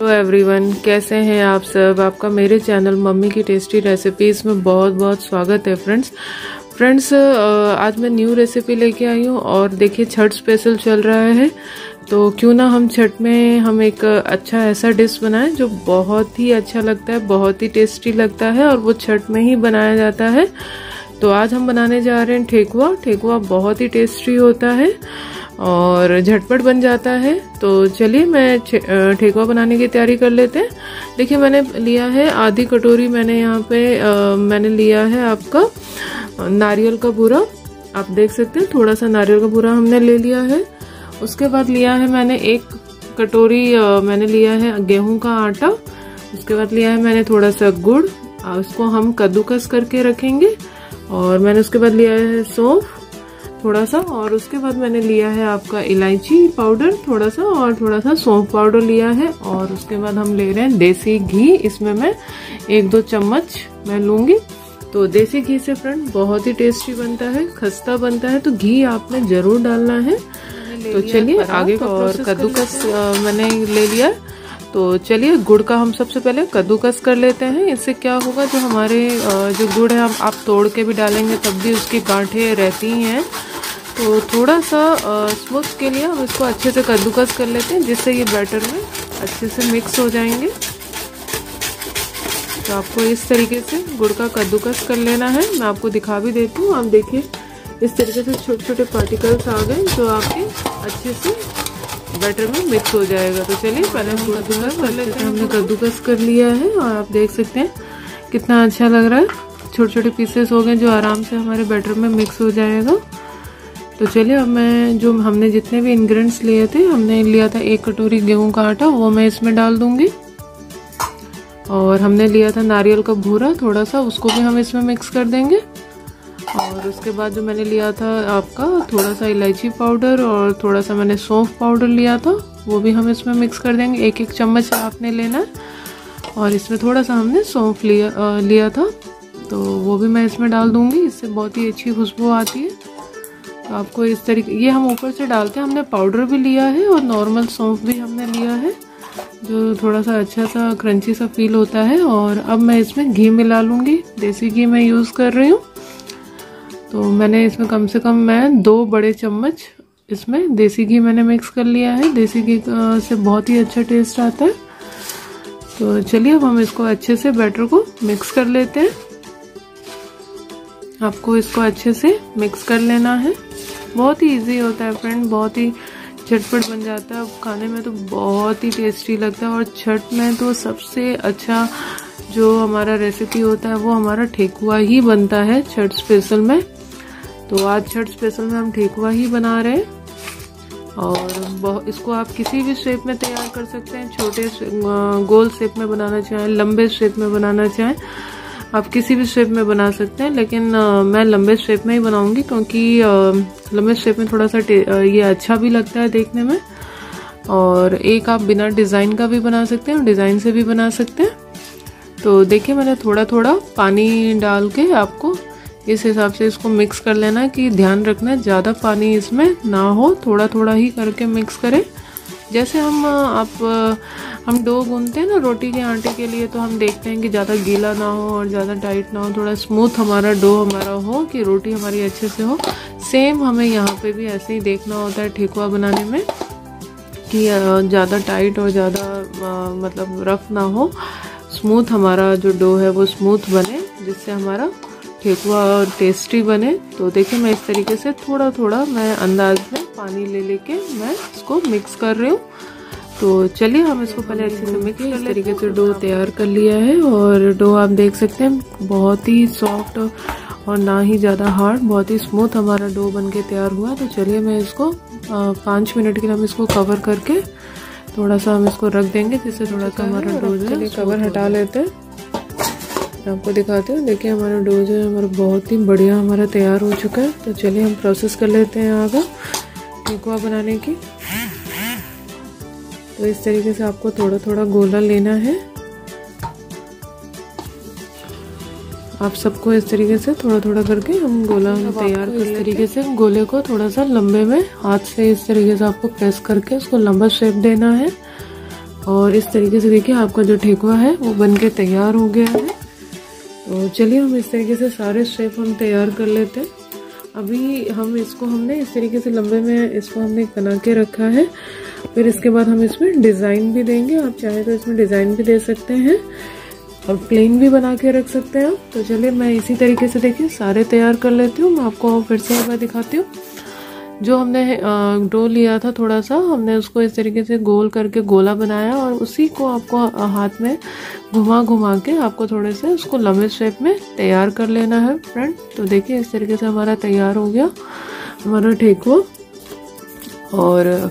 Hello everyone, कैसे हैं आप सब। आपका मेरे चैनल मम्मी की टेस्टी रेसिपीज़ में बहुत बहुत स्वागत है फ्रेंड्स। आज मैं न्यू रेसिपी लेके आई हूँ और देखिए छठ स्पेशल चल रहा है, तो क्यों ना हम छठ में हम एक अच्छा ऐसा डिश बनाएं जो बहुत ही अच्छा लगता है, बहुत ही टेस्टी लगता है और वो छठ में ही बनाया जाता है। तो आज हम बनाने जा रहे हैं ठेकुआ। बहुत ही टेस्टी होता है और झटपट बन जाता है। तो चलिए मैं ठेकुआ बनाने की तैयारी कर लेते हैं। देखिए मैंने लिया है आधी कटोरी, मैंने यहाँ पे मैंने लिया है आपका नारियल का बूरा। आप देख सकते हैं थोड़ा सा नारियल का बूरा हमने ले लिया है। उसके बाद लिया है मैंने एक कटोरी, मैंने लिया है गेहूं का आटा। उसके बाद लिया है मैंने थोड़ा सा गुड़, उसको हम कद्दूकस करके रखेंगे। और मैंने उसके बाद लिया है सौंफ थोड़ा सा, और उसके बाद मैंने लिया है आपका इलायची पाउडर थोड़ा सा, और थोड़ा सा सौंफ पाउडर लिया है। और उसके बाद हम ले रहे हैं देसी घी, इसमें मैं 1-2 चम्मच मैं लूँगी। तो देसी घी से फ्रेंड बहुत ही टेस्टी बनता है, खस्ता बनता है, तो घी आपने ज़रूर डालना है। तो चलिए आगे का, और कद्दूकस मैंने ले लिया। तो चलिए गुड़ का हम सबसे पहले कद्दूकस कर लेते हैं। इससे क्या होगा, जो हमारे जो गुड़ है आप तोड़ के भी डालेंगे तब भी उसकी गांठें रहती हैं। तो थोड़ा सा स्मूथ के लिए हम इसको अच्छे से कद्दूकस कर लेते हैं, जिससे ये बैटर में अच्छे से मिक्स हो जाएंगे। तो आपको इस तरीके से गुड़ का कद्दूकस कर लेना है। मैं आपको दिखा भी देती हूँ। आप देखिए इस तरीके से छोटे छोटे पार्टिकल्स आ गए जो आपके अच्छे से बैटर में मिक्स हो जाएगा। तो चलिए पहले हम कद्दूकस कर लेते हैं। हमने कद्दूकस कर लिया है और आप देख सकते हैं कितना अच्छा लग रहा है। छोटे छोटे पीसेस हो गए जो आराम से हमारे बैटर में मिक्स हो जाएगा। तो चलिए अब मैं जो हमने जितने भी इंग्रेडिएंट्स लिए थे, हमने लिया था 1 कटोरी गेहूं का आटा, वो मैं इसमें डाल दूंगी। और हमने लिया था नारियल का भूरा थोड़ा सा, उसको भी हम इसमें मिक्स कर देंगे। और उसके बाद जो मैंने लिया था आपका थोड़ा सा इलायची पाउडर और थोड़ा सा मैंने सौंफ पाउडर लिया था, वो भी हम इसमें मिक्स कर देंगे। 1-1 चम्मच आपने लेना है। और इसमें थोड़ा सा हमने सौंफ लिया था, तो वो भी मैं इसमें डाल दूँगी। इससे बहुत ही अच्छी खुशबू आती है। तो आपको इस तरीके, ये हम ऊपर से डालते हैं। हमने पाउडर भी लिया है और नॉर्मल सौंफ भी हमने लिया है, जो थोड़ा सा अच्छा सा क्रंची सा फील होता है। और अब मैं इसमें घी मिला लूँगी, देसी घी मैं यूज़ कर रही हूँ। तो मैंने इसमें कम से कम मैं 2 बड़े चम्मच इसमें देसी घी मैंने मिक्स कर लिया है। देसी घी से बहुत ही अच्छा टेस्ट आता है। तो चलिए अब हम इसको अच्छे से बैटर को मिक्स कर लेते हैं। आपको इसको अच्छे से मिक्स कर लेना है। बहुत ही इजी होता है फ्रेंड, बहुत ही झटपट बन जाता है। खाने में तो बहुत ही टेस्टी लगता है। और छठ में तो सबसे अच्छा जो हमारा रेसिपी होता है वो हमारा ठेकुआ ही बनता है छठ स्पेशल में। तो आज छठ स्पेशल में हम ठेकुआ ही बना रहे हैं। और इसको आप किसी भी शेप में तैयार कर सकते हैं। छोटे गोल शेप में बनाना चाहें, लंबे शेप में बनाना चाहें, आप किसी भी शेप में बना सकते हैं। लेकिन मैं लंबे शेप में ही बनाऊंगी, क्योंकि लंबे शेप में थोड़ा सा ये अच्छा भी लगता है देखने में। और एक आप बिना डिज़ाइन का भी बना सकते हैं और डिज़ाइन से भी बना सकते हैं। तो देखिए मैंने थोड़ा थोड़ा पानी डाल के आपको इस हिसाब से इसको मिक्स कर लेना है, कि ध्यान रखना है ज़्यादा पानी इसमें ना हो, थोड़ा थोड़ा ही करके मिक्स करें। जैसे हम डो गूंथते हैं ना रोटी के आटे के लिए, तो हम देखते हैं कि ज़्यादा गीला ना हो और ज़्यादा टाइट ना हो, थोड़ा स्मूथ हमारा डो हमारा हो कि रोटी हमारी अच्छे से हो। सेम हमें यहाँ पे भी ऐसे ही देखना होता है ठेकुआ बनाने में, कि ज़्यादा टाइट और ज़्यादा मतलब रफ ना हो। स्मूथ हमारा जो डो है वो स्मूथ बने, जिससे हमारा ठेकुआ टेस्टी बने। तो देखिए मैं इस तरीके से थोड़ा थोड़ा मैं अंदाज में पानी ले लेके मैं इसको मिक्स कर रही हूँ। तो चलिए हम इसको पहले अच्छे से मिक्स कर, इस तरीके से डो तैयार कर लिया है। और डो आप देख सकते हैं बहुत ही सॉफ्ट और ना ही ज़्यादा हार्ड, बहुत ही स्मूथ हमारा डो बनके तैयार हुआ। तो चलिए मैं इसको 5 मिनट के लिए हम इसको कवर करके थोड़ा सा हम इसको रख देंगे, जिससे थोड़ा सा हमारा डो जो है कवर हटा लेते हैं। आपको दिखाते हैं, देखिए हमारा डो जो है हमारा बहुत ही बढ़िया हमारा तैयार हो चुका है। तो चलिए हम प्रोसेस कर लेते हैं आगे ठेकुआ बनाने की। तो इस तरीके से आपको थोड़ा थोड़ा गोला लेना है। आप सबको इस तरीके से थोड़ा थोड़ा करके हम गोला तैयार कर इस तरीके से गोले को थोड़ा सा लंबे में हाथ से इस तरीके से आपको प्रेस करके उसको लंबा शेप देना है। और इस तरीके से देखिए आपका जो ठेकुआ है वो बनके तैयार हो गया है। तो चलिए हम इस तरीके से सारे शेप हम तैयार कर लेते हैं। अभी हम इसको हमने इस तरीके से लंबे में इसको हमने बना के रखा है। फिर इसके बाद हम इसमें डिज़ाइन भी देंगे, आप चाहे तो इसमें डिज़ाइन भी दे सकते हैं और प्लेन भी बना के रख सकते हैं आप। तो चलिए मैं इसी तरीके से देखिए सारे तैयार कर लेती हूँ। मैं आपको फिर से एक बार दिखाती हूँ। जो हमने डो लिया था थोड़ा सा, हमने उसको इस तरीके से गोल करके गोला बनाया और उसी को आपको हाथ में घुमा घुमा के आपको थोड़े से उसको लंबे शेप में तैयार कर लेना है फ्रेंड। तो देखिए इस तरीके से हमारा तैयार हो गया हमारा ठेकुआ। और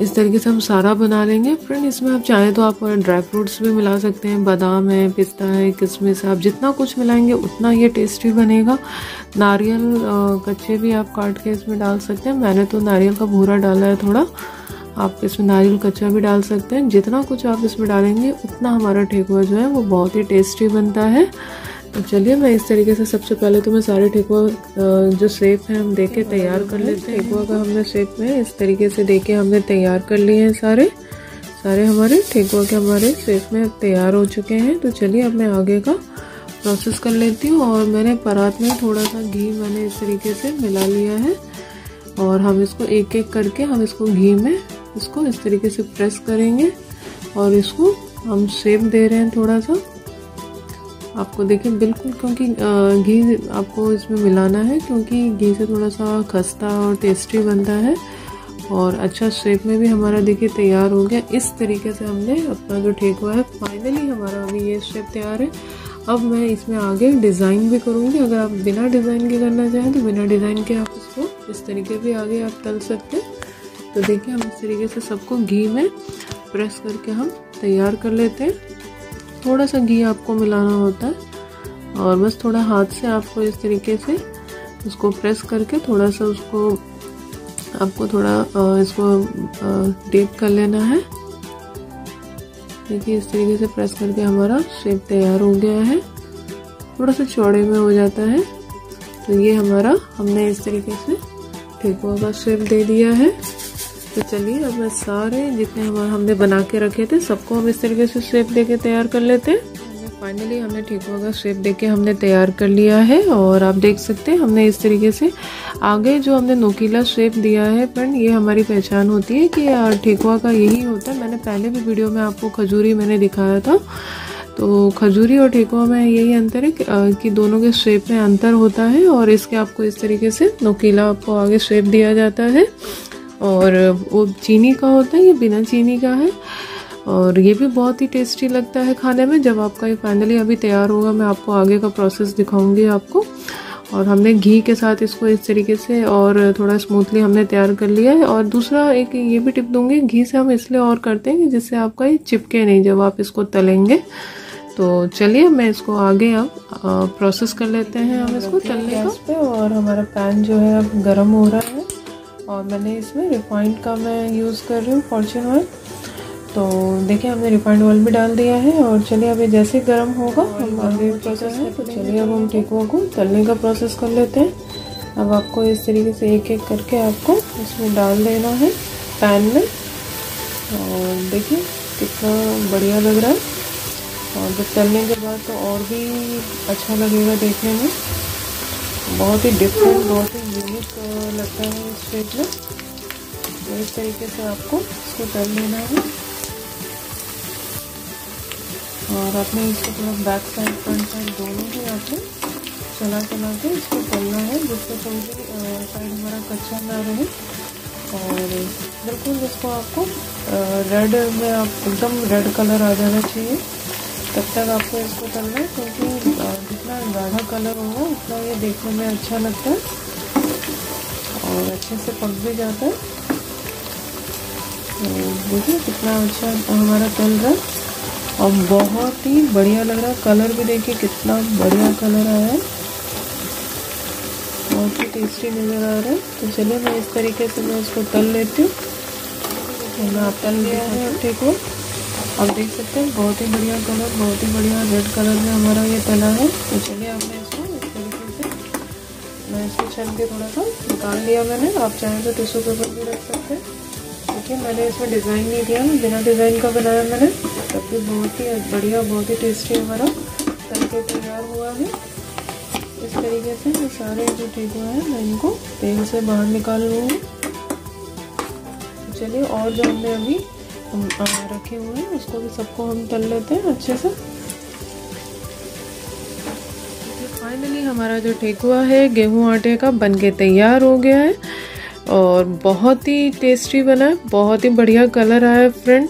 इस तरीके से हम सारा बना लेंगे फ्रेंड। इसमें आप चाहें तो आप ड्राई फ्रूट्स भी मिला सकते हैं, बादाम है, पिस्ता है, किशमिश है, आप जितना कुछ मिलाएंगे उतना ये टेस्टी बनेगा। नारियल कच्चे भी आप काट के इसमें डाल सकते हैं। मैंने तो नारियल का भूरा डाला है थोड़ा, आप इसमें नारियल कच्चा भी डाल सकते हैं। जितना कुछ आप इसमें डालेंगे उतना हमारा ठेकुआ जो है वो बहुत ही टेस्टी बनता है। तो चलिए मैं इस तरीके से सबसे पहले तो मैं सारे ठेकुआ जो शेप है हम देके तैयार कर लेते हैं। ठेकुआ का हमने शेप में इस तरीके से देके हमने तैयार कर लिए हैं। सारे हमारे ठेकुआ के हमारे शेप में तैयार हो चुके हैं। तो चलिए अब मैं आगे का प्रोसेस कर लेती हूँ। और मैंने परात में थोड़ा सा घी मैंने इस तरीके से मिला लिया है और हम इसको एक एक करके हम इसको घी में इसको इस तरीके से प्रेस करेंगे और इसको हम शेप दे रहे हैं थोड़ा सा। आपको देखिए बिल्कुल, क्योंकि घी आपको इसमें मिलाना है क्योंकि घी से थोड़ा सा खस्ता और टेस्टी बनता है और अच्छा शेप में भी हमारा देखिए तैयार हो गया। इस तरीके से हमने अपना जो ठेकुआ है फाइनली हमारा अभी ये शेप तैयार है। अब मैं इसमें आगे डिज़ाइन भी करूँगी। अगर आप बिना डिज़ाइन के करना चाहें तो बिना डिज़ाइन के आप इसको इस तरीके भी आगे आप तल सकते हैं। तो देखिए हम इस तरीके से सबको घी में प्रेस करके हम तैयार कर लेते हैं। थोड़ा सा घी आपको मिलाना होता है और बस थोड़ा हाथ से आपको इस तरीके से उसको प्रेस करके थोड़ा सा उसको आपको थोड़ा इसको डीप कर लेना है। देखिए इस तरीके से प्रेस करके हमारा शेप तैयार हो गया है, थोड़ा सा चौड़े में हो जाता है। तो ये हमारा हमने इस तरीके से ठेकुआ का शेप दे दिया है। तो चलिए अब मैं सारे जितने हमने बना के रखे थे सबको हम इस तरीके से शेप देके तैयार कर लेते हैं। फाइनली हमने ठेकुआ का शेप देके हमने तैयार कर लिया है। और आप देख सकते हैं हमने इस तरीके से आगे जो हमने नोकीला शेप दिया है फ्रेंड, ये हमारी पहचान होती है कि ठेकुआ का यही होता है। मैंने पहले भी वीडियो में आपको खजूरी मैंने दिखाया था। तो खजूरी और ठेकुआ में यही अंतर है कि दोनों के शेप में अंतर होता है और इसके आपको इस तरीके से नोकीला आपको आगे शेप दिया जाता है। और वो चीनी का होता है, ये बिना चीनी का है। और ये भी बहुत ही टेस्टी लगता है खाने में। जब आपका ये फाइनली अभी तैयार होगा मैं आपको आगे का प्रोसेस दिखाऊंगी आपको। और हमने घी के साथ इसको इस तरीके से और थोड़ा स्मूथली हमने तैयार कर लिया है। और दूसरा एक ये भी टिप दूंगी, घी से हम इसलिए और करते हैं जिससे आपका ये चिपके नहीं जब आप इसको तलेंगे। तो चलिए मैं इसको आगे अब प्रोसेस कर लेते हैं हम इसको तलने का। और हमारा पैन जो है अब गर्म हो रहा है और मैंने इसमें रिफाइंड का मैं यूज़ कर रही हूँ फॉर्चून ऑयल। तो देखिए हमने रिफाइंड ऑयल भी डाल दिया है। और चलिए अब ये जैसे गर्म होगा हम आगे प्रोसेस है। तो चलिए अब हम ठेकुआ को तलने का प्रोसेस कर लेते हैं। अब आपको इस तरीके से एक एक करके आपको इसमें डाल देना है पैन में। और देखिए कितना बढ़िया लग रहा है और जब तलने के बाद तो और भी अच्छा लगेगा देखने में। बहुत ही डिफरेंट, बहुत ही यूनिक लगता है इस शेप में। तो इस तरीके से आपको इसको तल लेना है। और आपने इसको थोड़ा बैक साइड फ्रंट साइड दोनों ही आपको चला के इसको तलना है जिससे कोई भी साइड हमारा कच्चा ना रहे। और बिल्कुल इसको आपको रेड में आप एकदम रेड कलर आ जाना चाहिए, तब तक आपको इसको तलना है। क्योंकि जितना गाढ़ा कलर होगा उतना ये देखने में अच्छा लगता है और अच्छे से पक भी जाता है। तो देखिए कितना अच्छा हमारा तल रहा है और बहुत ही बढ़िया लग रहा है। कलर भी देखिए कितना बढ़िया कलर आया है, बहुत ही टेस्टी नज़र आ रहा है। तो चलिए मैं इस तरीके से मैं इसको तल लेती हूँ। मैंने तल लिया है ठेकुआ, आप देख सकते हैं बहुत ही बढ़िया कलर, बहुत ही बढ़िया रेड कलर में हमारा ये तला है। तो चलिए अब मैं इसको इस तरीके से मैं इसको छान के थोड़ा सा निकाल लिया मैंने। आप चाहें तो टिश्यू पेपर भी रख सकते हैं। तो के मैंने इसमें डिज़ाइन नहीं दिया, बिना डिज़ाइन का बनाया मैंने, तब भी बहुत ही बढ़िया, बहुत ही टेस्टी हमारा तड़के तैयार हुआ है। इस तरीके से जो सारे जो ठेकुआ है मैं इनको तेल से बाहर निकाल लूँगी। चलिए, और जो हमने अभी रखे हुए हैं उसको भी सबको हम तल लेते हैं अच्छे से। फाइनली हमारा जो ठेकुआ है गेहूं आटे का बनके तैयार हो गया है और बहुत ही टेस्टी बना है, बहुत ही बढ़िया कलर आया है फ्रेंड।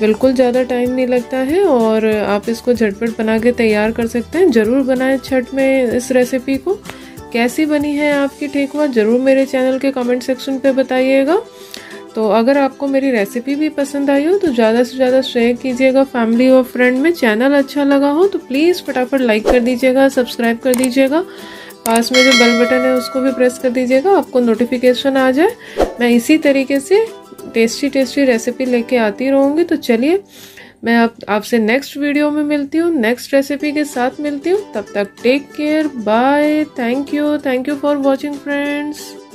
बिल्कुल ज़्यादा टाइम नहीं लगता है और आप इसको झटपट बना के तैयार कर सकते हैं। ज़रूर बनाएं छठ में इस रेसिपी को। कैसी बनी है आपकी ठेकुआ ज़रूर मेरे चैनल के कमेंट सेक्शन पे बताइएगा। तो अगर आपको मेरी रेसिपी भी पसंद आई हो तो ज़्यादा से ज़्यादा शेयर कीजिएगा फैमिली और फ्रेंड में। चैनल अच्छा लगा हो तो प्लीज़ फटाफट लाइक कर दीजिएगा, सब्सक्राइब कर दीजिएगा, पास में जो बेल बटन है उसको भी प्रेस कर दीजिएगा, आपको नोटिफिकेशन आ जाए। मैं इसी तरीके से टेस्टी टेस्टी रेसिपी लेके आती रहूँगी। तो चलिए, मैं आपसे नेक्स्ट वीडियो में मिलती हूँ, नेक्स्ट रेसिपी के साथ मिलती हूँ। तब तक take care, bye, thank you for watching friends.